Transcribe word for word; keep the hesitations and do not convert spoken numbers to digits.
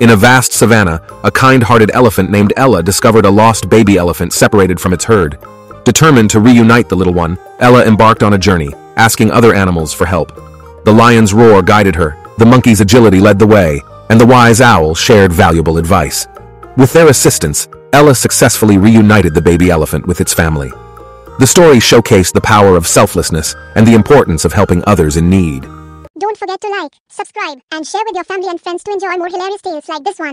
In a vast savanna, a kind-hearted elephant named Ella discovered a lost baby elephant separated from its herd. Determined to reunite the little one, Ella embarked on a journey, asking other animals for help. The lion's roar guided her, the monkey's agility led the way, and the wise owl shared valuable advice. With their assistance, Ella successfully reunited the baby elephant with its family. The story showcased the power of selflessness and the importance of helping others in need. Don't forget to like, subscribe, and share with your family and friends to enjoy more hilarious tales like this one.